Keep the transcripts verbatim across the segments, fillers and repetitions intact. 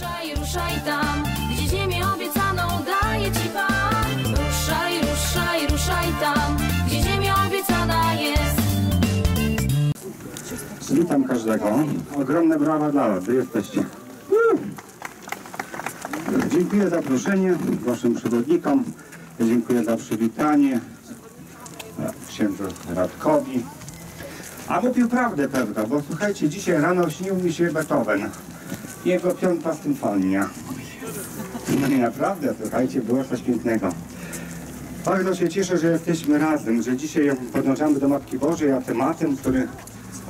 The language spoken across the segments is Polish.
Ruszaj, ruszaj tam, gdzie ziemię obiecaną daje Ci Pan. Ruszaj, ruszaj, ruszaj tam, gdzie ziemia obiecana jest. Witam każdego. Ogromne brawa dla Was, gdy jesteście. Dziękuję za zaproszenie Waszym przewodnikom. Dziękuję za przywitanie księdzu Radkowi. A mówił prawdę pewno, bo słuchajcie, dzisiaj rano śnił mi się Beethoven. Jego piąta symfonia. No i naprawdę, słuchajcie, było coś pięknego. Bardzo się cieszę, że jesteśmy razem, że dzisiaj podążamy do Matki Bożej, a tematem, który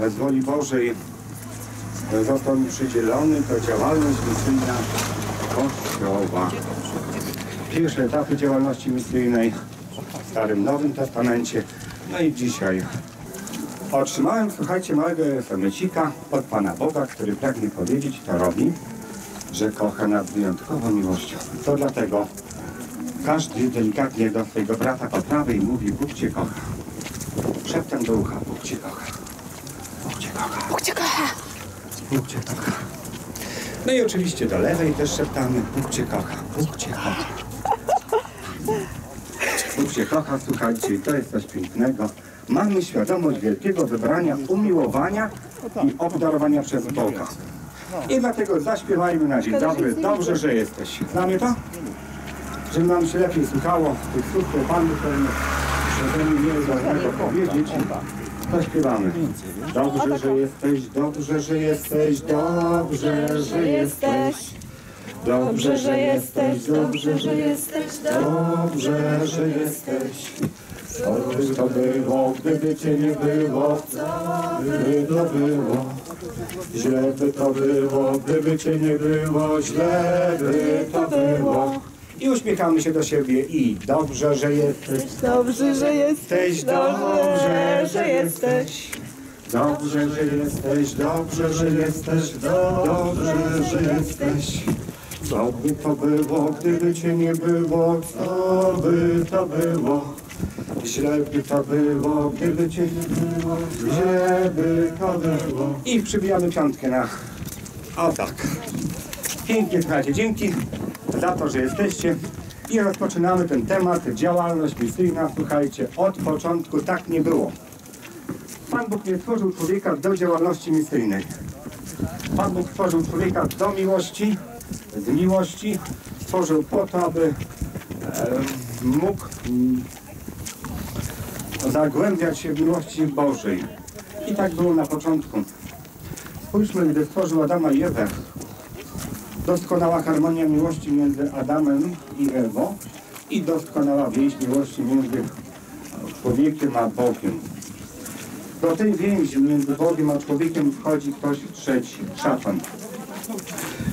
z woli Bożej został mi przydzielony, to działalność misyjna Kościoła. Pierwsze etapy działalności misyjnej w Starym Nowym Testamencie, no i dzisiaj. Otrzymałem, słuchajcie, małego esemecika od Pana Boga, który pragnie powiedzieć, to robi, że kocha nas wyjątkową miłością. To dlatego każdy delikatnie do swojego brata po prawej mówi: Bóg Cię kocha. Szeptem do ucha: Bóg Cię kocha. Bóg Cię kocha. Bóg Cię kocha. Bóg Cię kocha. No i oczywiście do lewej też szeptamy: Bóg Cię kocha. Bóg Cię kocha. Bóg Cię kocha, słuchajcie, to jest coś pięknego. Mamy świadomość wielkiego wybrania, umiłowania i obdarowania przez Boga. I dlatego zaśpiewajmy na dzień dobry. Dobrze, że jesteś. Znamy to? Żeby nam się lepiej słuchało tych słów, które Pan nie jest ważnego powiedzieć, to śpiewamy. Dobrze, że jesteś, dobrze, że jesteś, dobrze, że jesteś. Dobrze, że jesteś, dobrze, że jesteś, dobrze, że jesteś. Co by to było, gdyby Cię nie było, co by to było? Źle by to było, gdyby Cię nie było, źle by to było. I uśmiechamy się do siebie i dobrze, że jesteś, dobrze, że jesteś, dobrze, że jesteś. Dobrze, że jesteś, dobrze, że jesteś, dobrze, że jesteś. Co by to było, gdyby Cię nie było, co by to było? Źle by to było, gdyby Cię nie było, źle by to było. I przybijamy piątkę na... O tak. Pięknie, słuchajcie, dzięki za to, że jesteście. I rozpoczynamy ten temat, działalność misyjna. Słuchajcie, od początku tak nie było. Pan Bóg nie stworzył człowieka do działalności misyjnej. Pan Bóg stworzył człowieka do miłości, z miłości. Stworzył po to, aby e, mógł... zagłębiać się w miłości Bożej. I tak było na początku. Spójrzmy, gdy stworzył Adama i Ewę. Doskonała harmonia miłości między Adamem i Ewą i doskonała więź miłości między człowiekiem a Bogiem. Do tej więzi między Bogiem a człowiekiem wchodzi ktoś trzeci, szatan.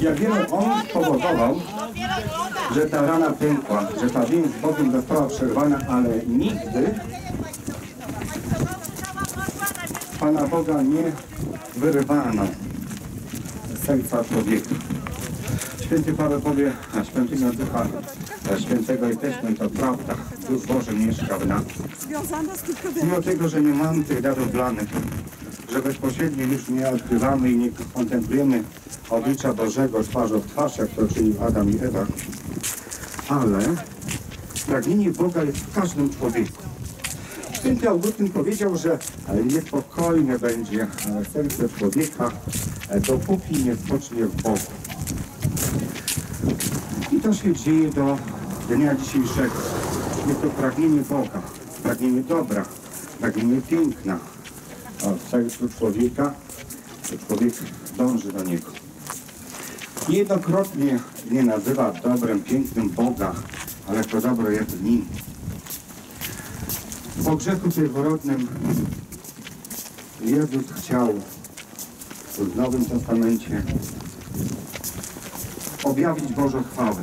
Jak wiemy, on spowodował, że ta rana pękła, że ta więź z Bogiem została przerwana, ale nigdy Pana Boga nie wyrwano z serca człowieka. Święty Paweł powie, a świętego Ducha Świętego jesteśmy, to prawda. Duch Boży mieszka w nas. Mimo tego, że nie mamy tych darów blanych, że bezpośrednio już nie odkrywamy i nie kontemplujemy oblicza Bożego twarzą w twarz, jak to czyni Adam i Ewa, ale pragnienie Boga jest w każdym człowieku. Święty Augustyn powiedział, że niespokojne będzie serce człowieka, dopóki nie spocznie w Bogu. I to się dzieje do dnia dzisiejszego. Jest to pragnienie Boga, pragnienie dobra, pragnienie piękna. W sercu człowieka, człowiek dąży do niego. Niejednokrotnie nie nazywa dobrem, pięknym Boga, ale to dobro jest w nim. Po grzechu pierworodnym Jezus chciał w Nowym Testamencie objawić Bożą chwałę.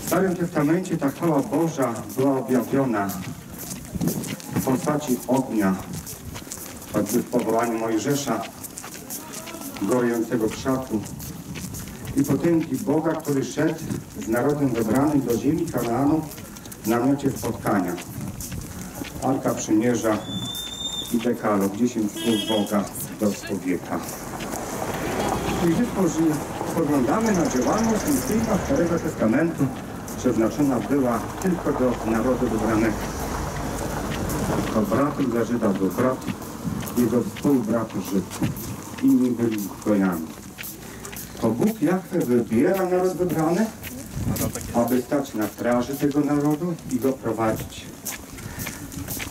W Starym Testamencie ta chwała Boża była objawiona w postaci ognia, choćby w powołaniu Mojżesza, gorejącego krzaku i potęgi Boga, który szedł z narodem wybranym do ziemi Kanaanu, w namiocie spotkania, Arka Przymierza i Dekalog, dziesięć słów Boga do człowieka. Jeśli spoglądamy na działalność misyjna Starego Testamentu, przeznaczona była tylko do narodu wybranego. To bratem dla Żyda był brat, jego współbrat Żyd. Inni byli zbrojami. To Bóg Jahwe wybiera naród wybrany, aby stać na straży tego narodu i go prowadzić.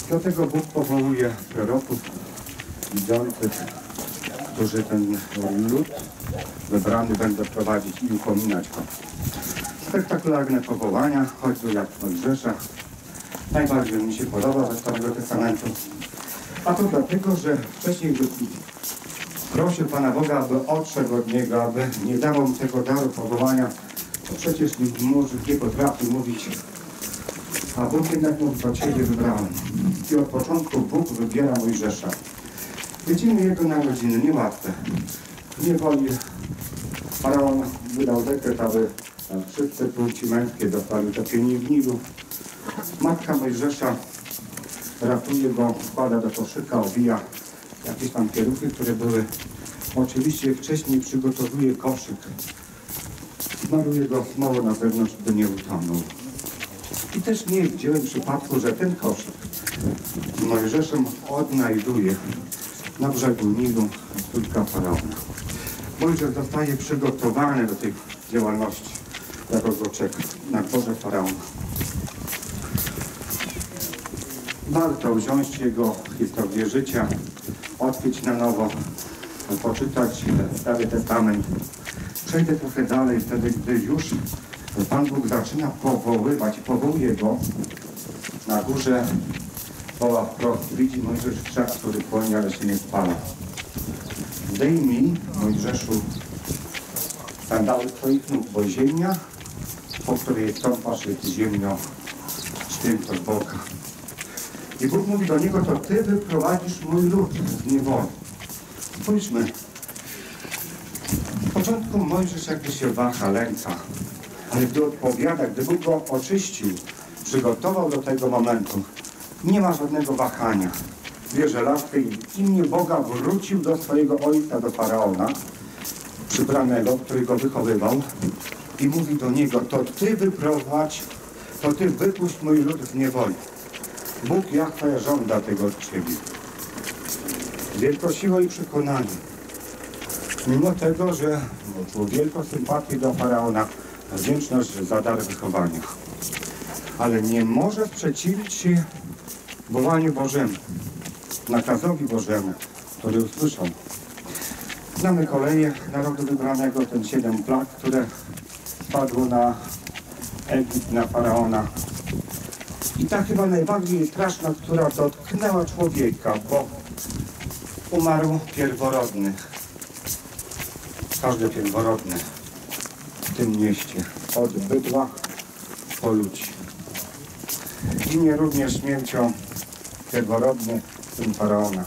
Dlatego Bóg powołuje proroków widzących, którzy ten lud wybrany będą prowadzić i upominać go. Spektakularne powołania, choćby jak w Mojżesza. Najbardziej mi się podoba ze Starego Testamentu. A to dlatego, że wcześniej prosił Pana Boga, aby odszedł od niego, aby nie dawał mu tego daru powołania. To przecież Murzych nie potrafi mówić. A Bóg jednak mówi, do Ciebie wybrałem. I od początku Bóg wybiera Mojżesza. Widzimy jego narodziny, niełatwe. W niewoli Faraon wydał dekret, aby wszyscy płci męskie dostali topienie w Nilu. Matka Mojżesza ratuje go, wkłada do koszyka, owija jakieś tam pieruchy, które były. Oczywiście wcześniej przygotowuje koszyk. Smaruje go mało na zewnątrz, by nie utonął. I też nie widziałem przypadku, że ten koszyk Mojżeszem odnajduje na brzegu Nilu córka Faraona. Mojżesz zostaje przygotowany do tej działalności, jako go czeka na dworze Faraona. Warto wziąć jego historię życia, odkryć na nowo, poczytać Stary Testament. Przejdę trochę dalej, wtedy gdy już Pan Bóg zaczyna powoływać, powołuje go na górze, woła wprost, widzi Mojżesz krzak, który płonie, ale się nie spala. Zdejmij, Mojżeszu, sandały twoich nóg, bo ziemia, po której stąpasz, jest ziemią świętą Boga. I Bóg mówi do niego, to ty wyprowadzisz mój lud z niewoli. Spójrzmy. W początku Mojżesz jakby się waha, lęca, ale gdy odpowiada, gdy Bóg go oczyścił, przygotował do tego momentu, nie ma żadnego wahania. Bierze laskę i w imię Boga wrócił do swojego ojca, do Faraona, przybranego, który go wychowywał, i mówi do niego, to ty wyprowadź, to ty wypuść mój lud z niewoli. Bóg Jahwe żąda tego od ciebie. Wielką siłą i przekonanie. Mimo tego, że było wielką sympatię do Faraona, wdzięczność za dar wychowania. Ale nie może sprzeciwić się wołaniu Bożemu, nakazowi Bożemu, który usłyszał. Znamy koleje narodu wybranego, ten siedem plag, które spadło na Egipt, na Faraona. I ta chyba najbardziej straszna, która dotknęła człowieka, bo umarł pierworodny. Każdy pierworodny w tym mieście, od bydła po ludzi. Ginie również śmiercią pierworodny syn Faraona.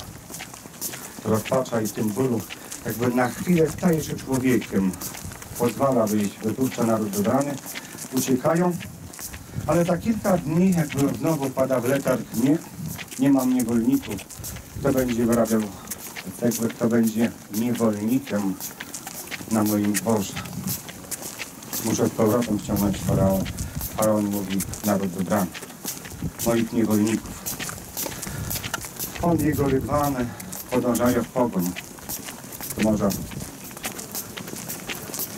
Rozpacza i w tym bólu jakby na chwilę staje się człowiekiem. Pozwala wyjść, wypuszcza naród wybrany, uciekają. Ale za kilka dni, jakby znowu pada w letarg, nie, nie mam niewolników. Kto będzie wyrabiał jakby kto będzie niewolnikiem na moim dworze. Muszę z powrotem ściągnąć Faraon. Faraon mówi, naród wybrany, moich niewolników. Skąd jego rywale podążają w pogoń do Morza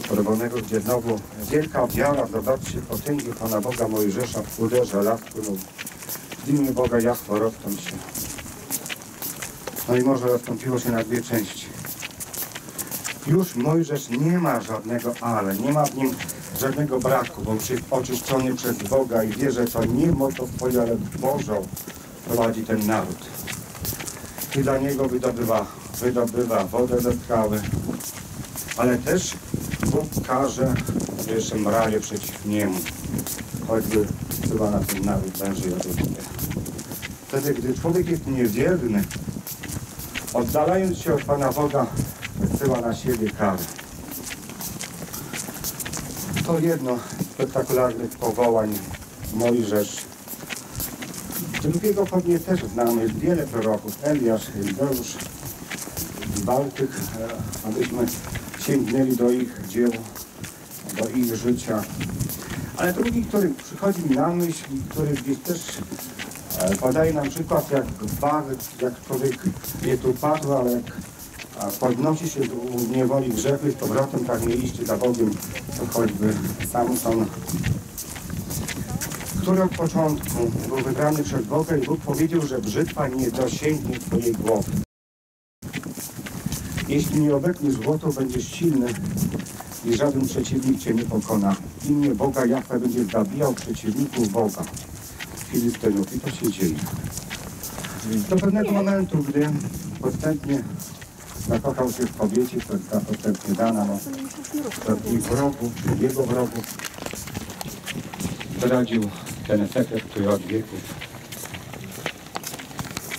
Czerwonego, gdzie znowu wielka wiara, zobaczcie, potęgi Pana Boga Mojżesza uderza lasku. W imię Boga Jahwe rostą się. No i morze rozstąpiło się na dwie części. Już Mojżesz nie ma żadnego ale, nie ma w nim żadnego braku, bo jest oczyszczony przez Boga i wie, że to nie mocą swoją, ale Bożą prowadzi ten naród. I dla niego wydobywa, wydobywa wodę ze skały, ale też Bóg karze jeszcze mraje przeciw niemu, choćby chyba na ten naród węży i odejdzie. Wtedy, gdy człowiek jest niewierny, oddalając się od Pana Boga, wysyła na siebie karę. To jedno z spektakularnych powołań Mojżesz. Drugiego pewnie też znamy, wiele proroków, Eliasz, Elizeusz, Bałtyk, abyśmy sięgnęli do ich dzieł, do ich życia. Ale drugi, który przychodzi mi na myśl, który gdzieś też podaje nam przykład, jak gwar, jak człowiek nie tu padł, ale jak podnosi się w niewoli grzechu i z powrotem pragnie iść za Bogiem, to choćby Samson, który od początku był wybrany przez Boga i Bóg powiedział, że brzytwa nie dosięgnie twojej głowy. Jeśli nie obetniesz złoto, będziesz silny i żaden przeciwnik cię nie pokona. W imię Boga Jahwe będzie zabijał przeciwników Boga, Filistynów. I to się dzieje. Do pewnego momentu, gdy podstępnie zakochał się w kobiecie, która podstępnie Dana, i wrogów, jego wrogów, zdradził ten sekret, który od wieków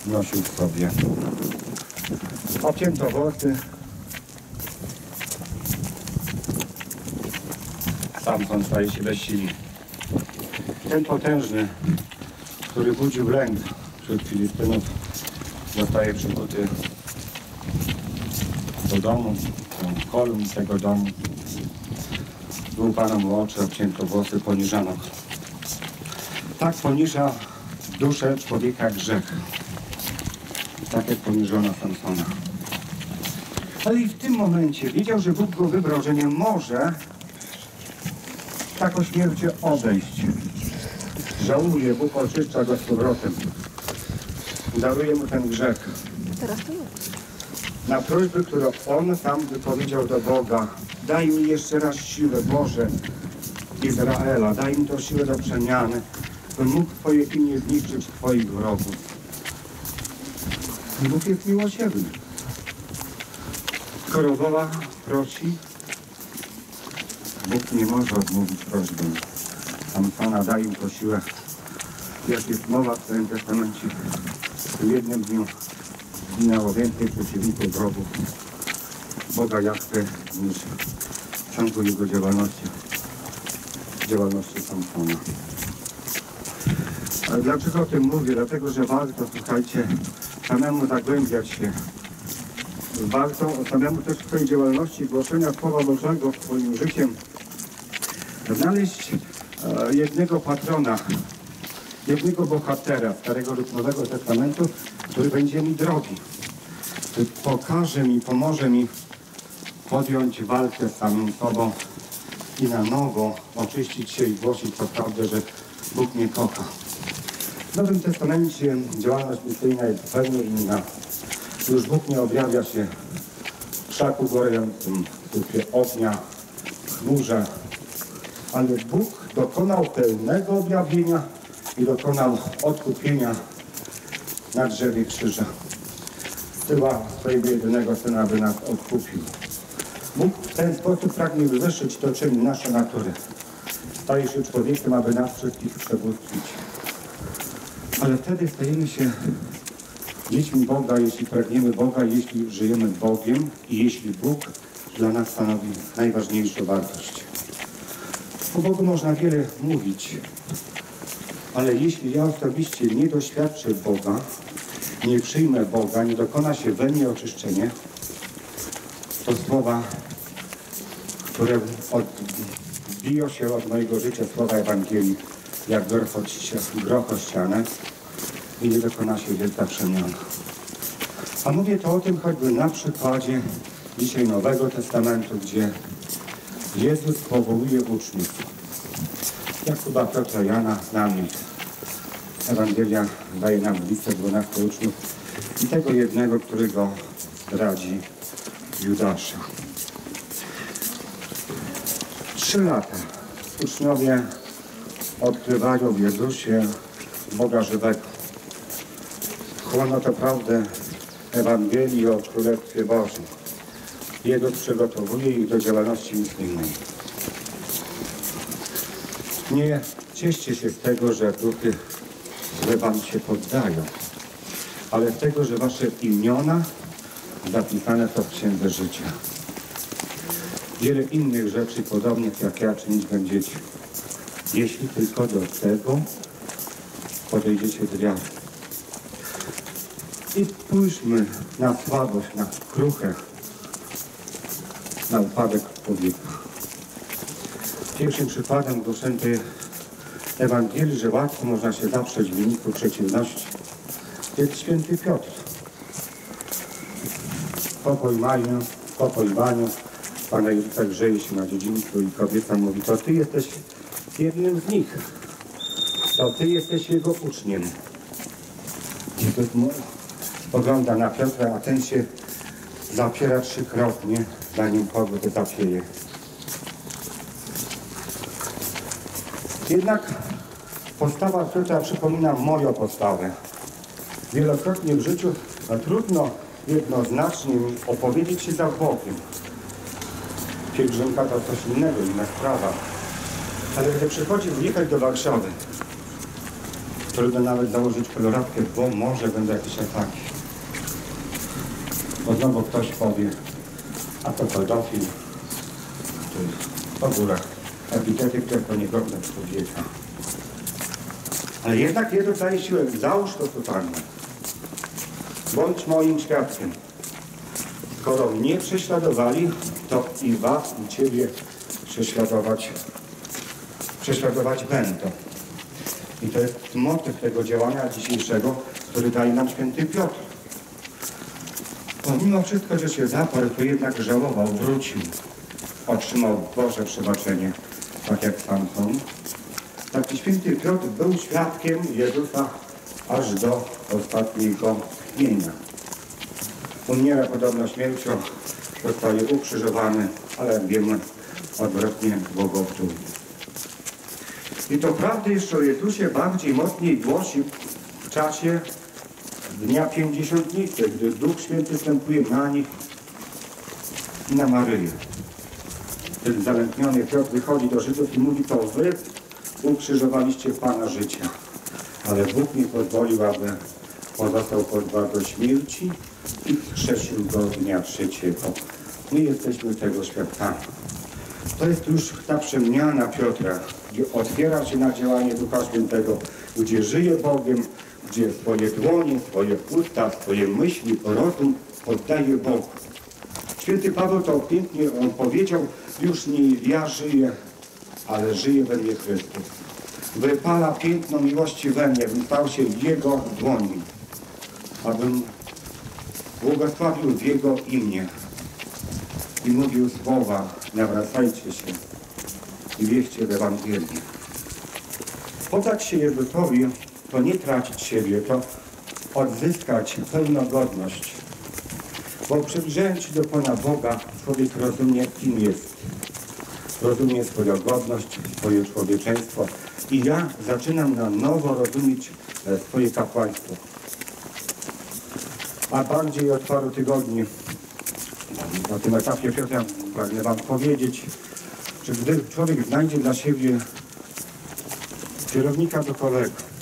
nosił w sobie. Obcięto włosy. Samson staje się bez siły. Ten potężny, który budził lęk wśród Filistynów, zostaje przykuty do domu, do kolumn tego domu. Łupano mu oczy, obcięto włosy, poniżano. Tak poniża duszę człowieka grzech. Tak jak poniżona Samsona. Ale i w tym momencie wiedział, że Bóg go wybrał, że nie może tak o śmierci odejść. Żałuje, Bóg oczyszcza go z powrotem. Daruje mu ten grzech. Na prośby, które on sam wypowiedział do Boga, daj mi jeszcze raz siłę, Boże Izraela, daj mi tą siłę do przemiany, bym mógł Twoje imię zniszczyć Twoich wrogów. Bóg jest miłosierny. Skoro woła, prosi, Bóg nie może odmówić prośby. Samsona daje mu tą siłę, jak jest mowa w Starym Testamencie. W jednym dniu zginęło więcej przeciwników wrogów Boga Jahwe niż w ciągu jego działalności, działalności Samsona. Ale dlaczego o tym mówię? Dlatego, że warto, słuchajcie, samemu zagłębiać się. Warto samemu też w swojej działalności głoszenia Słowa Bożego swoim życiem znaleźć e, jednego patrona, jednego bohatera Starego lub Nowego Testamentu, który będzie mi drogi, który pokaże mi, pomoże mi podjąć walkę z samym sobą i na nowo oczyścić się i głosić to prawdę, że Bóg mnie kocha. W Nowym Testamencie działalność misyjna jest zupełnie inna. Już Bóg nie objawia się w krzaku gorącym, w trupie ognia, w chmurze, ale Bóg dokonał pełnego objawienia i dokonał odkupienia na drzewie krzyża. Zsyła swojego jedynego Syna, by nas odkupił. Bóg w ten sposób pragnie wywyższyć to, czym nasze natury. Staje się człowiekiem, aby nas wszystkich przebłyskić. Ale wtedy stajemy się dziećmi Boga, jeśli pragniemy Boga, jeśli żyjemy Bogiem i jeśli Bóg dla nas stanowi najważniejszą wartość. O Bogu można wiele mówić, ale jeśli ja osobiście nie doświadczę Boga, nie przyjmę Boga, nie dokona się we mnie oczyszczenie, to słowa, które odbiją się od mojego życia, słowa Ewangelii, jak groch o ścianę, i nie dokona się wielka przemiana. A mówię to o tym choćby na przykładzie dzisiaj Nowego Testamentu, gdzie Jezus powołuje uczniów. Jakuba, Piotra, Jana, nami. Ewangelia daje nam listę dwunastu uczniów i tego jednego, którego radzi Judasza. Trzy lata uczniowie odkrywają w Jezusie Boga żywego. Chłono to prawdę Ewangelii o Królestwie Bożym. Jezus przygotowuje ich do działalności misyjnej. Nie cieszcie się z tego, że duchy złe wam się poddają, ale z tego, że wasze imiona zapisane są w Księdze Życia. Wiele innych rzeczy podobnych jak ja czynić będziecie, jeśli tylko do tego podejdziecie z wiarą. I spójrzmy na słabość, na kruchę, na upadek człowieka. Pierwszym przykładem głoszęty Ewangelii, że łatwo można się zaprzeć w wyniku przeciwności, jest święty Piotr. Po pojmaniu, po pojmaniu Pana Jezusa grzeje się na dziedzińcu i kobieta mówi, to Ty jesteś jednym z nich, to Ty jesteś Jego uczniem. Jezus spogląda na Piotra, a ten się zapiera trzykrotnie, zanim kogo zapieje. Jednak postawa Piotra przypomina moją postawę. Wielokrotnie w życiu trudno jednoznacznie opowiedzieć się za Bogiem. Pielgrzymka to coś innego, inna sprawa. Ale gdy przychodzi wjechać do Warszawy, trudno nawet założyć koloratkę, bo może będą jakieś ataki. Bo znowu ktoś powie, a to pedofil, to jest po górach. Epitety, które to niegodne człowieka. Ale jednak Jezus daje siłę, załóż to totalnie. Bądź moim świadkiem. Skoro mnie prześladowali, to i was, i ciebie prześladować, prześladować będą. I to jest motyw tego działania dzisiejszego, który daje nam święty Piotr. Pomimo wszystko, że się zaparł, to jednak żałował, wrócił. Otrzymał Boże przebaczenie, tak jak Samson. Taki święty Piotr był świadkiem Jezusa aż do ostatniego dnia. Umiera podobno śmiercią, zostaje ukrzyżowany, ale wiemy odwrotnie błogosławił. I to prawda jeszcze o Jezusie bardziej mocniej głosi w czasie Dnia Pięćdziesiątnicy, gdy Duch Święty wstępuje na nich i na Maryję. Ten zalękniony Piotr wychodzi do Żydów i mówi, to wy ukrzyżowaliście Pana życia. Ale Bóg nie pozwolił, aby pozostał podwarł do śmierci i wskrzesił go dnia trzeciego. My jesteśmy tego świadkami. To jest już ta przemiana Piotra, gdzie otwiera się na działanie Ducha Świętego, gdzie żyje Bogiem, gdzie swoje dłonie, swoje usta, swoje myśli, rozum oddaje Bogu. Święty Paweł to pięknie on powiedział, już nie ja żyję, ale żyje we mnie Chrystus. Wypala piętno miłości we mnie, bym stał się Jego dłoni, abym błogosławił w Jego imię. I mówił słowa, nawracajcie się i wierzcie w Ewangelię. Poddać się Jezusowi, to nie tracić siebie, to odzyskać pełnogodność. Bo przybliżając się do Pana Boga, człowiek rozumie, kim jest. Rozumie swoją godność, swoje człowieczeństwo. I ja zaczynam na nowo rozumieć swoje kapłaństwo. A bardziej od paru tygodni, na tym etapie Piotra, pragnę wam powiedzieć, że gdy człowiek znajdzie dla siebie kierownika duchowego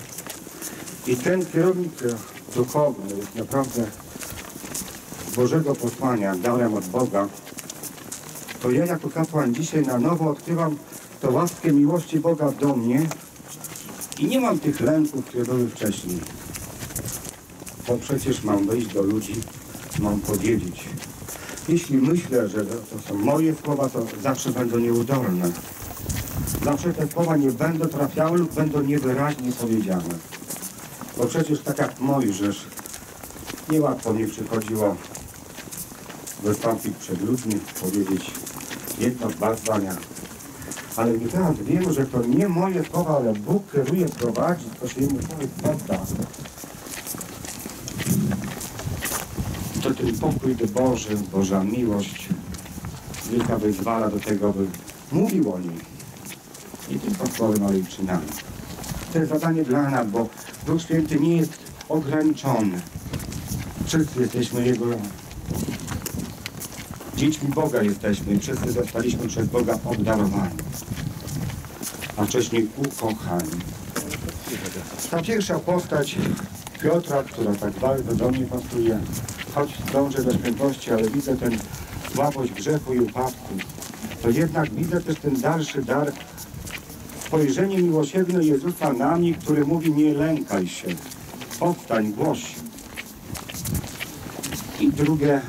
i ten kierownik duchowny jest naprawdę Bożego posłania, darem od Boga, to ja jako kapłan dzisiaj na nowo odkrywam to łaskę miłości Boga do mnie i nie mam tych lęków, które były wcześniej. Bo przecież mam wyjść do ludzi, mam powiedzieć. Jeśli myślę, że to są moje słowa, to zawsze będą nieudolne. Zawsze te słowa nie będą trafiały lub będą niewyraźnie powiedziane. Bo przecież tak jak Mojżesz, niełatwo mi przychodziło wystąpić przed ludźmi, powiedzieć jedno, dwa zdania. Ale i teraz wiem, że to nie moje słowa, ale Bóg kieruje, prowadzi, to się jemu człowiek podda. To ten pokój Boży, Boża miłość, wielka wyzwala do tego, by mówił o niej. Nie tylko słowem, ale i czynami. To jest zadanie dla nas, bo Duch Święty nie jest ograniczony. Wszyscy jesteśmy Jego... Dziećmi Boga jesteśmy i wszyscy zostaliśmy przez Boga obdarowani, a wcześniej ukochani. Ta pierwsza postać Piotra, która tak bardzo do mnie pasuje, choć dążę do świętości, ale widzę tę słabość grzechu i upadku, to jednak widzę też ten dalszy dar, spojrzenie miłosierne Jezusa na mnie, który mówi, nie lękaj się, powstań, głoś. i drugie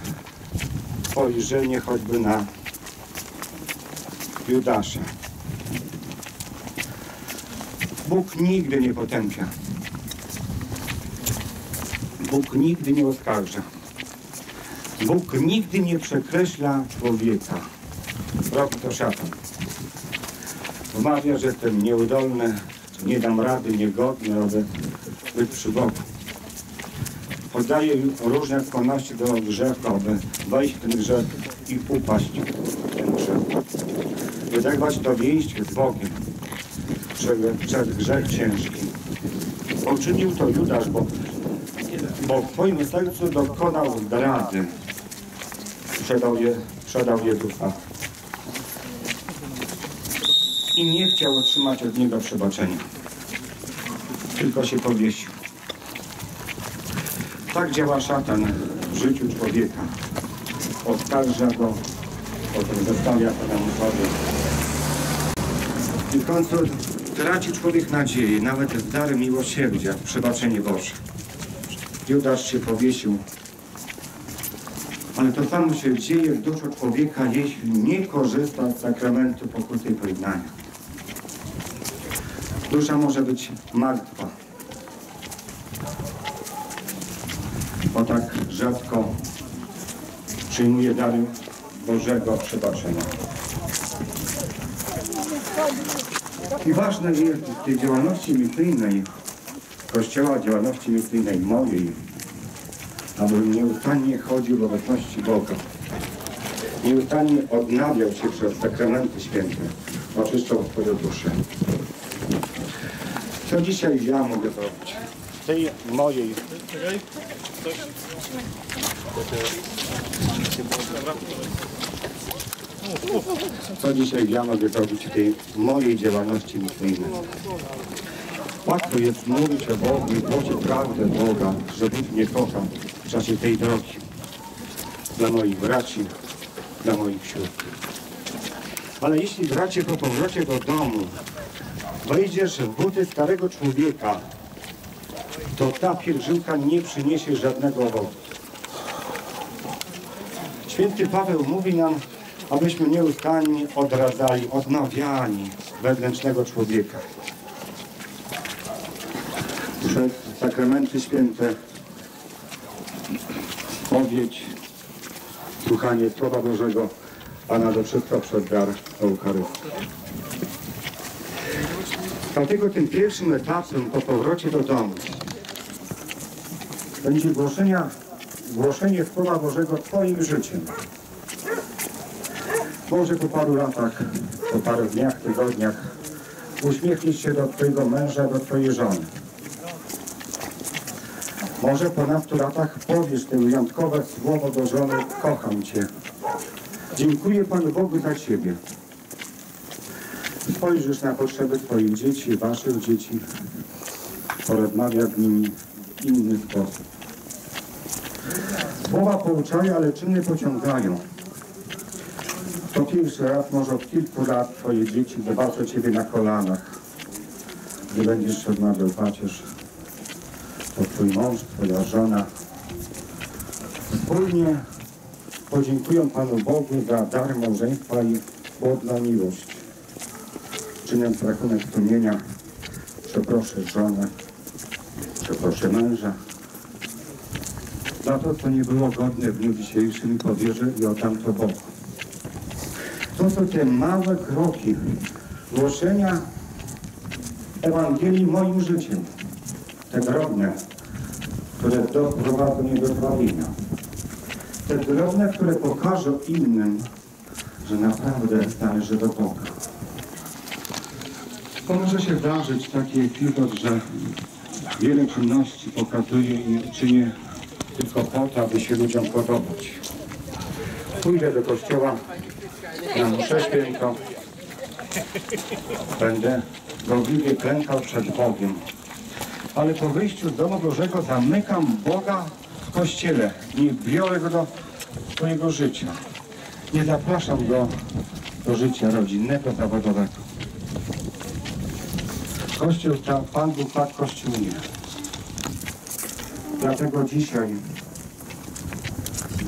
spojrzenie choćby na Judasza. Bóg nigdy nie potępia. Bóg nigdy nie oskarża. Bóg nigdy nie przekreśla człowieka. Robi to szatan. Wmawia, że jestem nieudolny, nie dam rady, niegodny, aby być przy Bogu. Podaje różne skłonności do grzechu, aby wejść w ten grzech i upaść w ten grzech. Wydegłać to wyjście z Bogiem przed grzech ciężki. Uczynił to Judasz, bo, bo w swoim sercu dokonał zdrady. Sprzedał, je, sprzedał Jezusa. I nie chciał otrzymać od niego przebaczenia. Tylko się powiesił. Tak działa szatan w życiu człowieka. Oskarża go, potem zostawia temu sobie. I w końcu traci człowiek nadzieję, nawet w dar miłosierdzia, w przebaczenie Boże. Judasz się powiesił. Ale to samo się dzieje w duszy człowieka, jeśli nie korzysta z sakramentu pokuty i pojednania. Dusza może być martwa, bo tak rzadko przyjmuje dar Bożego przebaczenia. I ważne jest w tej działalności misyjnej Kościoła, działalności misyjnej mojej, abym nieustannie chodził w obecności Boga, nieustannie odnawiał się przez sakramenty święte, oczyszczał swoją duszę. Co dzisiaj ja mogę zrobić? W tej mojej. Co dzisiaj ja mogę zrobić w tej mojej działalności misyjnej? Łatwo jest mówić o Bogu i głosić prawdę Boga, że Bóg mnie kocha w czasie tej drogi. Dla moich braci, dla moich sióstr. Ale jeśli bracie po powrocie do domu wejdziesz w buty starego człowieka, to ta pielgrzymka nie przyniesie żadnego owocu. Święty Paweł mówi nam, abyśmy nieustannie odradzali, odnawiali wewnętrznego człowieka. Przez sakramenty święte, spowiedź, słuchanie Słowa Bożego, a nade wszystko przez dar Eucharystii. Dlatego tym pierwszym etapem po powrocie do domu będzie głoszenia, głoszenie Słowa Bożego Twoim życiem. Może po paru latach, po paru dniach, tygodniach uśmiechniesz się do Twojego męża, do Twojej żony. Może po nastu latach powiesz te wyjątkowe słowo do żony: kocham Cię. Dziękuję Panu Bogu za Ciebie. Spojrzysz na potrzeby Twoich dzieci, Waszych dzieci, porozmawiasz z nimi w inny sposób. Słowa pouczają, ale czyny pociągają. To pierwszy raz, może od kilku lat Twoje dzieci zobaczą Ciebie na kolanach. Gdy będziesz się odmawiał pacierz, to Twój mąż, Twoja żona wspólnie podziękują Panu Bogu za dar małżeństwa i płodną miłość. Czyniąc rachunek sumienia, przeproszę żonę, przeproszę męża za to, co nie było godne w dniu dzisiejszym, i powierzę i oddam to Bogu. To są te małe kroki głoszenia Ewangelii moim życiem. Te drobne, które doprowadzą mnie do zbawienia. Te drobne, które pokażą innym, że naprawdę należy do Boga. To może się zdarzyć taki epizod, że wiele czynności pokazuje i czynię tylko po to, aby się ludziom podobać. Pójdę do kościoła na mszę świętą, będę gorliwie klękał przed Bogiem. Ale po wyjściu z domu Bożego zamykam Boga w kościele. Nie biorę go do swojego życia. Nie zapraszam go do życia rodzinnego, zawodowego. Kościół tam, Pan Bóg tak, Kościół nie. Dlatego dzisiaj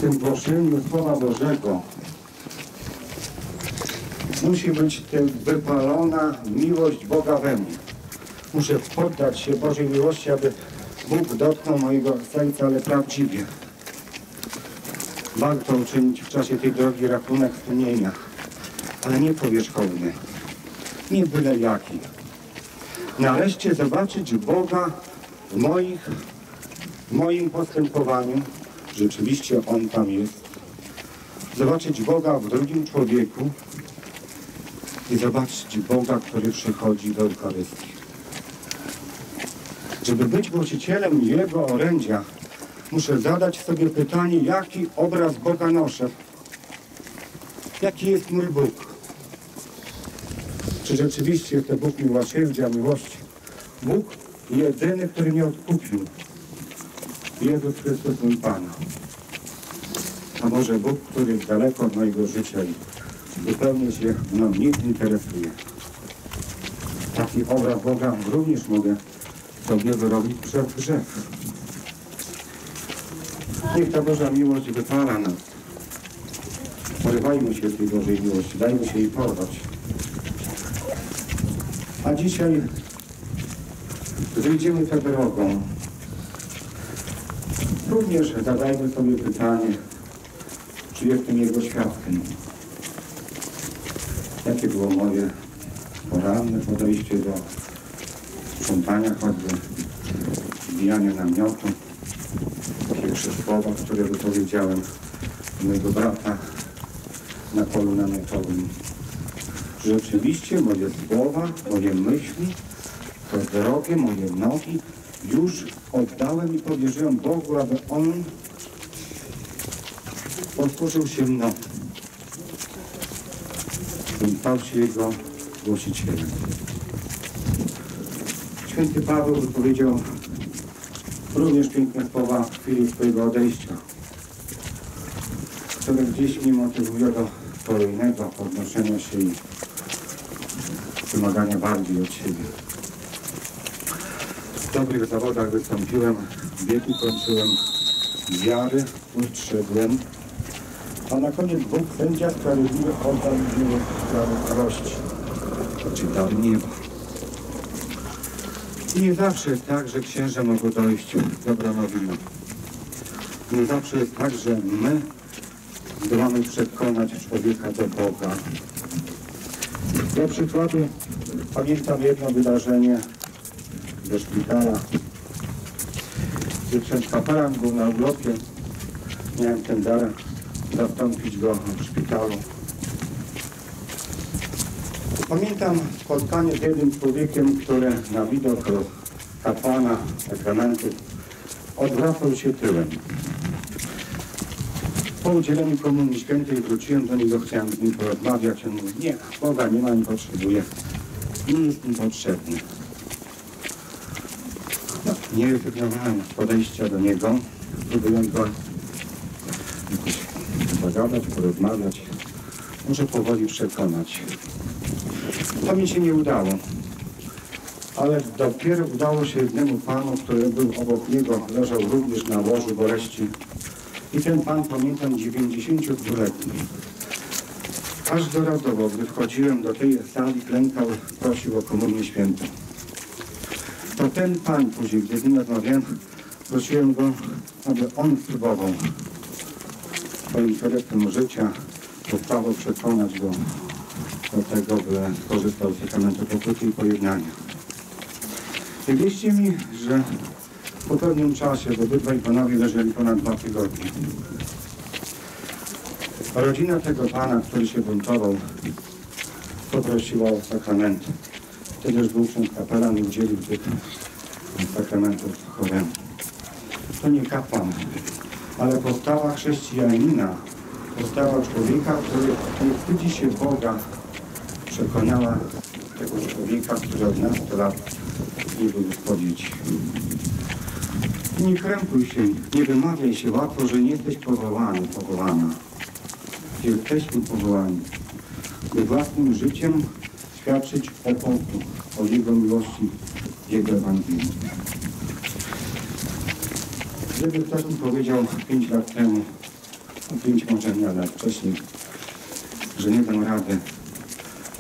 tym głoszeniu Słowa Bożego musi być tym wypalona miłość Boga we mnie. Muszę poddać się Bożej miłości, aby Bóg dotknął mojego serca, ale prawdziwie. Warto uczynić w czasie tej drogi rachunek sumienia, ale nie powierzchowny, nie byle jaki. Nareszcie zobaczyć Boga w, moich, w moim postępowaniu. Rzeczywiście On tam jest. Zobaczyć Boga w drugim człowieku i zobaczyć Boga, który przychodzi do Eucharystii. Żeby być głosicielem Jego orędzia, muszę zadać sobie pytanie, jaki obraz Boga noszę? Jaki jest mój Bóg? Czy rzeczywiście jest to Bóg miłosierdzia, miłości? Bóg jedyny, który mnie odkupił. Jezus Chrystus, mój Pan. A może Bóg, który jest daleko od mojego życia i zupełnie się mną nie interesuje? Taki obraz Boga również mogę sobie wyrobić przez grzech. Niech ta Boża miłość wypala nas. Porywajmy się tej Bożej miłości, dajmy się jej porwać. A dzisiaj, gdy idziemy tę drogą, również zadajmy sobie pytanie, czy jestem Jego świadkiem. Jakie było moje poranne podejście do sprzątania choćby, zbijania namiotu, pierwsze słowa, które wypowiedziałem do mojego brata na polu namiotowym. Rzeczywiście moje słowa, moje myśli, to drogie, moje nogi już oddałem i powierzyłem Bogu, aby On posłużył się mną. I stał się Jego głosicielem. Święty Paweł wypowiedział również piękne słowa w chwili swojego odejścia, które gdzieś mnie motywuje do kolejnego podnoszenia się i wymagania bardziej od siebie. W dobrych zawodach wystąpiłem, biegi kończyłem, wiary ustrzegłem, a na koniec Bóg sędzia sprawiedliwy oddał mi miłość sprawiedliwości. Czytał niebo. I nie zawsze jest tak, że księża mogą dojść dobra nowina. Nie zawsze jest tak, że my mamy przekonać człowieka do Boga. Dla przykładu pamiętam jedno wydarzenie ze szpitala, gdy ksiądz kapelan był na urlopie. Miałem ten dar zastąpić go w szpitalu. Pamiętam spotkanie z jednym człowiekiem, który na widok kapłana, sakramentu odwracał się tyłem. Po udzieleniu Komunii Świętej wróciłem do niego, chciałem z nim porozmawiać. On mówi, nie, Boga nie ma, nie potrzebuje. Nie jest mi potrzebny. No, nie wygnałem podejścia do niego. Próbując go zagadać, porozmawiać. Może powoli przekonać. To mi się nie udało, ale dopiero udało się jednemu panu, który był obok niego, leżał również na łożu boleści. I ten pan, pamiętam, dziewięćdziesięciodwuletni. Aż doradowo, gdy wchodziłem do tej sali, klękał, prosił o Komunię Świętą. To ten pan później, gdy z nim rozmawiałem, prosiłem go, aby on spróbował swoim projektem życia postawą przekonać go do tego, by skorzystał z sakramentu pokuty i pojednania. I wierzcie mi, że po pewnym czasie, bo obydwaj panowie leżeli ponad dwa tygodnie, rodzina tego pana, który się buntował, poprosiła o sakrament. Wtedy już był ksiądz kapelan i udzielił tych sakramentów choremu. To nie kapłan, ale postawa chrześcijanina, postawa człowieka, który nie wstydzi się Boga, przekonała tego człowieka, który od nas to lat nie był spowiedzi. Nie krępuj się, nie wymawiaj się łatwo, że nie jesteś powołany, powołana. Jesteśmy powołani, by własnym życiem świadczyć o Bogu, o Jego miłości, Jego Ewangelii. Gdyby ktoś mi powiedział pięć lat temu, pięć może nie, ale wcześniej, że nie dam rady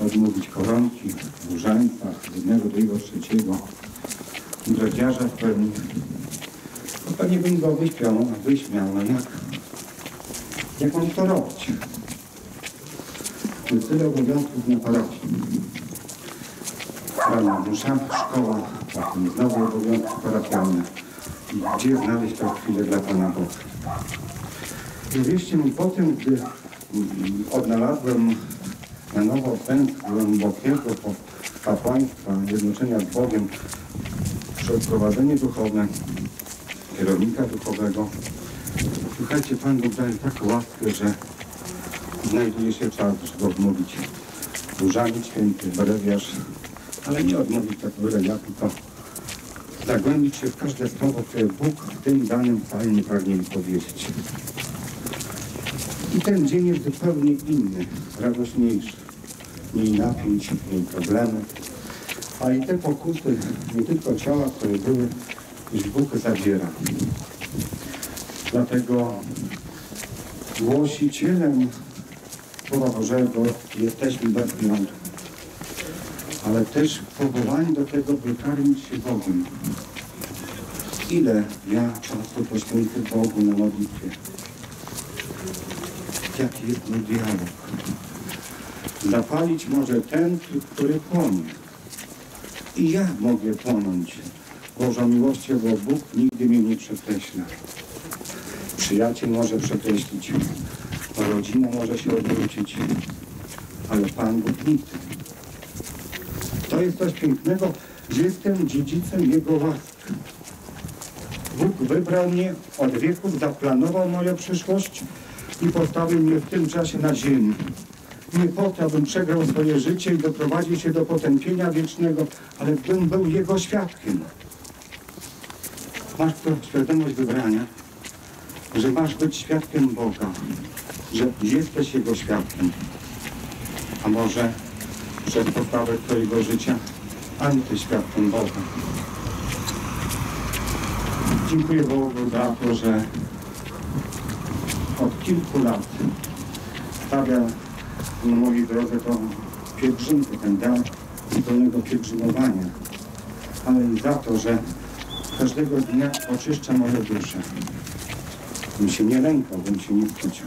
odmówić koronki, różańca, jednego, drugiego, trzeciego, drodziarza w pełni. No pewnie bym go wyśmiał, wyśmiał, no jak? Jak mam to robić? To jest tyle obowiązków na parafii. Rano musza, szkoła, potem znowu obowiązki parafialne. Gdzie znaleźć tą chwilę dla Pana Boga? I wierzcie mi, po tym, gdy odnalazłem na nowo sens głębokiego kapłaństwa, jednoczenia z Bogiem, przeprowadzenie duchowne, kierownika duchowego, słuchajcie, Pan Bóg daje taką łaskę, że znajduje się czas, żeby odmówić różaniec święty, brewiarz, ale nie odmówić tak byle jak, tylko zagłębić się w każde słowo, które Bóg w tym danym psalmie pragnie mi powiedzieć. I ten dzień jest zupełnie inny, radośniejszy. Mniej napięć, mniej problemy, a i te pokusy, nie tylko ciała, które były, już Bóg zabiera. Dlatego głosicielem Słowa Bożego jesteśmy bez względu, ale też powołani do tego, by karmić się Bogiem. Ile ja czasu poświęcę Bogu na modlitwie? Jaki jest mój dialog? Zapalić może ten, który płonie. I ja mogę płonąć. Boża miłością, bo Bóg nigdy mnie nie przekreśla. Przyjaciel może przekreślić, rodzina może się odwrócić, ale Pan Bóg nigdy. To jest coś pięknego, że jestem dziedzicem Jego łaski. Bóg wybrał mnie od wieków, zaplanował moją przyszłość i postawił mnie w tym czasie na ziemi. Nie po to, abym przegrał swoje życie i doprowadził się do potępienia wiecznego, ale bym był Jego świadkiem. Masz to świadomość wybrania, że masz być świadkiem Boga, że jesteś Jego świadkiem. A może przez postawę Twojego życia antyświadkiem Boga. Dziękuję Bogu za to, że od kilku lat stawia na mojej drodze tą pielgrzymkę, ten dar zupełnego pielgrzymowania, ale i za to, że każdego dnia oczyszcza moją duszę. Bym się nie lękał, bym się nie wstydził.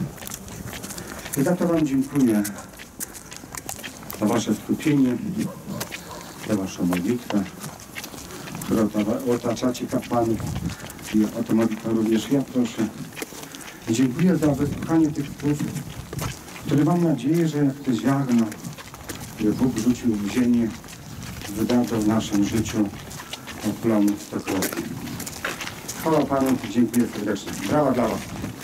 I za to Wam dziękuję za Wasze skupienie, za Waszą modlitwę, którą otaczacie kapłanów i o tę modlitwę również ja proszę. I dziękuję za wysłuchanie tych słów, które mam nadzieję, że jak te ziarna, które Bóg rzucił w ziemię, wydadzą w naszym życiu od planu stokrotnie. Chwała Panu, dziękuję serdecznie. Brawa dla Was.